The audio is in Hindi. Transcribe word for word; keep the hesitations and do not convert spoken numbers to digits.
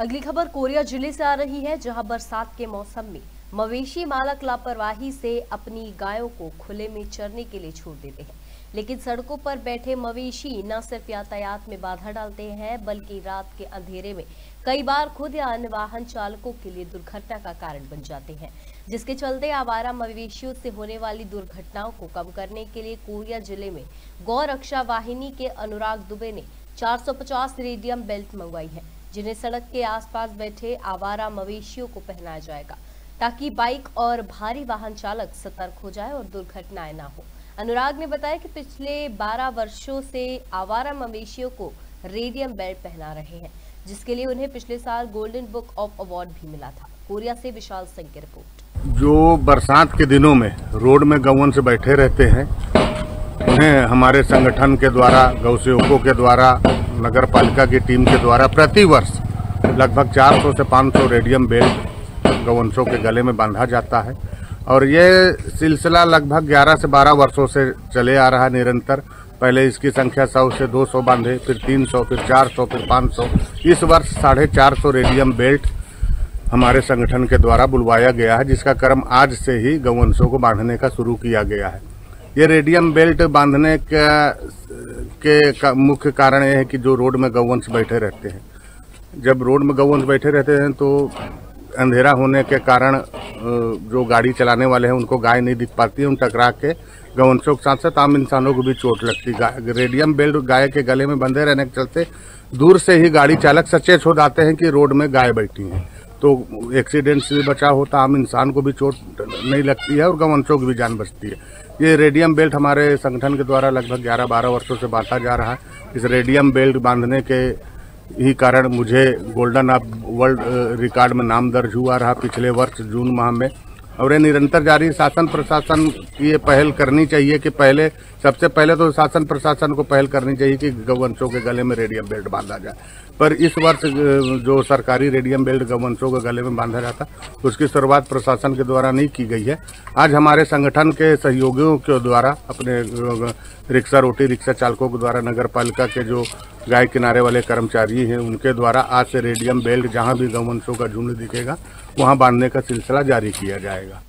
अगली खबर कोरिया जिले से आ रही है, जहां बरसात के मौसम में मवेशी मालक लापरवाही से अपनी गायों को खुले में चरने के लिए छोड़ देते हैं, लेकिन सड़कों पर बैठे मवेशी न सिर्फ यातायात में बाधा डालते हैं बल्कि रात के अंधेरे में कई बार खुद या अन्य वाहन चालकों के लिए दुर्घटना का कारण बन जाते हैं, जिसके चलते आवारा मवेशियों से होने वाली दुर्घटनाओं को कम करने के लिए कोरिया जिले में गौ रक्षा वाहिनी के अनुराग दुबे ने चार सौ पचास रेडियम बेल्ट मंगवाई है, जिन्हें सड़क के आसपास बैठे आवारा मवेशियों को पहनाया जाएगा ताकि बाइक और भारी वाहन चालक सतर्क हो जाए और दुर्घटनाएं ना हो। अनुराग ने बताया कि पिछले बारह वर्षों से आवारा मवेशियों को रेडियम बेल्ट पहना रहे हैं, जिसके लिए उन्हें पिछले साल गोल्डन बुक ऑफ अवार्ड भी मिला था। कोरिया से विशाल सिंह की रिपोर्ट। जो बरसात के दिनों में रोड में गौवंश से बैठे रहते हैं, उन्हें हमारे संगठन के द्वारा, गौ सेवकों के द्वारा, नगर पालिका की टीम के द्वारा प्रतिवर्ष लगभग चार सौ से पाँच सौ रेडियम बेल्ट गौवंशों के गले में बांधा जाता है और ये सिलसिला लगभग ग्यारह से बारह वर्षों से चले आ रहा है निरंतर। पहले इसकी संख्या सौ से दो सौ बांधे, फिर तीन सौ, फिर चार सौ, फिर पाँच सौ। इस वर्ष साढ़े चार सौ रेडियम बेल्ट हमारे संगठन के द्वारा बुलवाया गया है, जिसका क्रम आज से ही गौवंशों को बांधने का शुरू किया गया है। ये रेडियम बेल्ट बांधने का के का मुख्य कारण ये है कि जो रोड में गौवंश बैठे रहते हैं, जब रोड में गौवंश बैठे रहते हैं तो अंधेरा होने के कारण जो गाड़ी चलाने वाले हैं उनको गाय नहीं दिख पाती है, उन टकरा के गौवंशों के साथ साथ आम इंसानों को भी चोट लगती है। रेडियम बेल्ट गाय के गले में बंधे रहने के चलते दूर से ही गाड़ी चालक सचेत हो जाते हैं कि रोड में गाय बैठी है, तो एक्सीडेंट से भी बचाव होता है, आम इंसान को भी चोट नहीं लगती है और गौवंशों की भी जान बचती है। ये रेडियम बेल्ट हमारे संगठन के द्वारा लगभग ग्यारह बारह वर्षों से बांटा जा रहा है। इस रेडियम बेल्ट बांधने के यही कारण मुझे गोल्डन अप वर्ल्ड रिकॉर्ड में नाम दर्ज हुआ रहा पिछले वर्ष जून माह में, और ये निरंतर जारी। शासन प्रशासन की ये पहल करनी चाहिए कि पहले सबसे पहले तो शासन प्रशासन को पहल करनी चाहिए कि गौवंशों के गले में रेडियम बेल्ट बांधा जाए, पर इस वर्ष जो सरकारी रेडियम बेल्ट गौवंशों के गले में बांधा जाता उसकी शुरुआत प्रशासन के द्वारा नहीं की गई है। आज हमारे संगठन के सहयोगियों के द्वारा, अपने रिक्शा रोटी रिक्शा चालकों के द्वारा, नगर पालिका के जो गाय किनारे वाले कर्मचारी हैं उनके द्वारा आज से रेडियम बेल्ट जहां भी गौवंशों का झुंड दिखेगा वहां बांधने का सिलसिला जारी किया जाएगा।